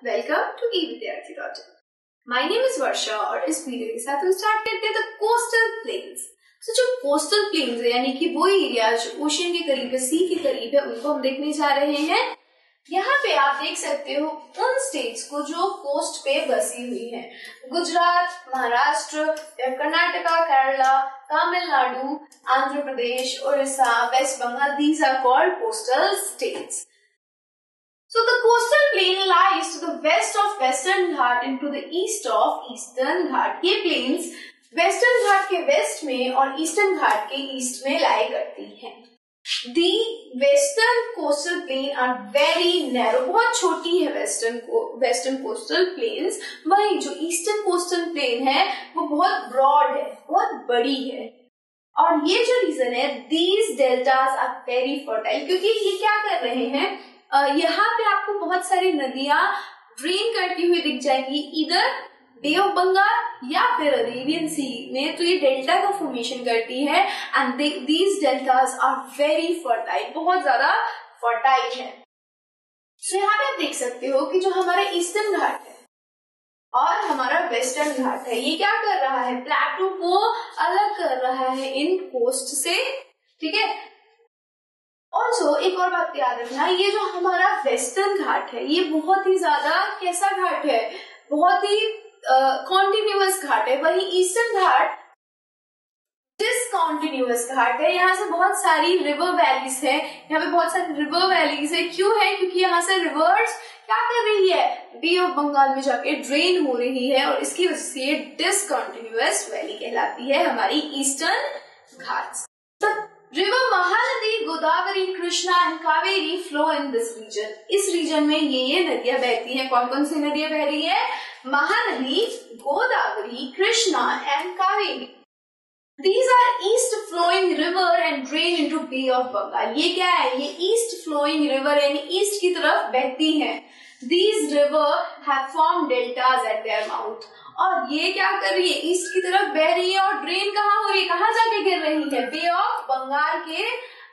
Welcome to evidyarthi.in. My name is Varsha और इस video के साथ हम स्टार्ट करते हैं द कोस्टल प्लेन्स। तो जो कोस्टल प्लेन्स है यानी कि वो एरिया जो ओशन के करीब है, सी के करीब है, उनको हम देखने जा रहे हैं। यहाँ पे आप देख सकते हो उन स्टेट्स को जो कोस्ट पे बसी हुई हैं। Gujarat, Maharashtra, Karnataka, Kerala, Tamil Nadu, Andhra Pradesh, Orissa, West Bengal, these are called coastal states. So the coastal plain lies to the west of Western Ghat and to the east of Eastern Ghat. ये plains Western Ghat के west में और Eastern Ghat के east में lie करती हैं। The western coastal plain are very narrow, बहुत छोटी है western coastal plains। वहीं जो eastern coastal plain है वो बहुत broad है, बहुत बड़ी है। और ये जो रीजन है these deltas are very fertile, क्योंकि ये क्या कर रहे हैं, यहाँ पे आपको बहुत सारी नदियां ड्रेन करती हुई दिख जाएंगी इधर बे ऑफ बंगाल या फिर अरेबियन सी में। तो ये डेल्टा का फॉर्मेशन करती है and these deltas are very fertile, बहुत ज्यादा फर्टाइल है। सो यहाँ पे आप देख सकते हो कि जो हमारा ईस्टर्न घाट है और हमारा वेस्टर्न घाट है, ये क्या कर रहा है, प्लेटो को अलग कर रहा है इन कोस्ट से, ठीक है। ऑल्सो एक और बात याद रखना, ये जो हमारा वेस्टर्न घाट है ये बहुत ही ज्यादा कैसा घाट है, बहुत ही कॉन्टिन्यूअस घाट है। वही ईस्टर्न घाट डिसकॉन्टिन्यूअस घाट है, यहाँ से बहुत सारी रिवर वैलीज है, यहाँ पे बहुत सारी रिवर वैलीज है। क्यों है, क्योंकि यहाँ से रिवर्स क्या कर रही है, बे ऑफ बंगाल में जाके ड्रेन हो रही है और इसकी वजह से ये डिसकॉन्टिन्यूअस वैली कहलाती है हमारी eastern Ghat. River Mahanadi, Godavari, Krishna and Kaveri flow in this region. इस रीजन में ये नदियां बहती हैं। कौन कौन सी नदियां बह रही है, Mahanadi, Godavari, Krishna and Kaveri. These are east flowing river and drain into Bay of Bengal. ये क्या है, ये ईस्ट फ्लोइंग रिवर यानी ईस्ट की तरफ बहती है। These river have form deltas at their mouth. और ये क्या कर रही है, ईस्ट की तरफ बह रही है और ड्रेन कहाँ हो रही है, कहाँ जाके गिर रही है, बे ऑफ बंगाल के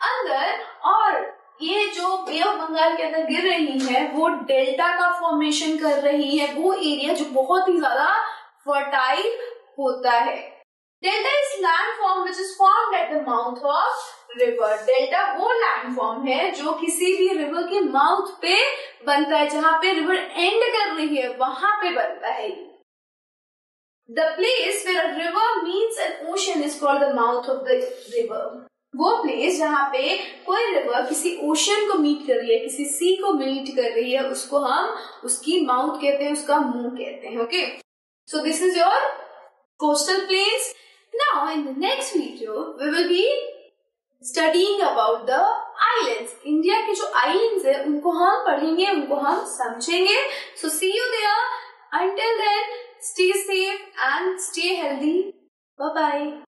अंदर। और ये जो बे ऑफ बंगाल के अंदर गिर रही है वो डेल्टा का फॉर्मेशन कर रही है, वो एरिया जो बहुत ही ज्यादा फर्टाइल होता है। Delta is landform which is formed at the mouth of river. Delta वो लैंडफॉर्म है जो किसी भी रिवर के माउथ पे बनता है, जहाँ पे रिवर एंड कर रही है वहां पे बनता है। The place where a river meets an ocean is called the mouth of the river. वो प्लेस जहाँ पे कोई रिवर किसी ओशन को मीट कर रही है, किसी सी को मीट कर रही है, उसको हम उसकी माउथ कहते हैं, उसका मुंह कहते हैं। Okay, so this is your coastal plains. Now in the next video we will be studying about the islands. India के जो आइलैंड्स है उनको हम पढ़ेंगे, उनको हम समझेंगे। So see you there. Until then, stay safe and stay healthy. Bye-bye.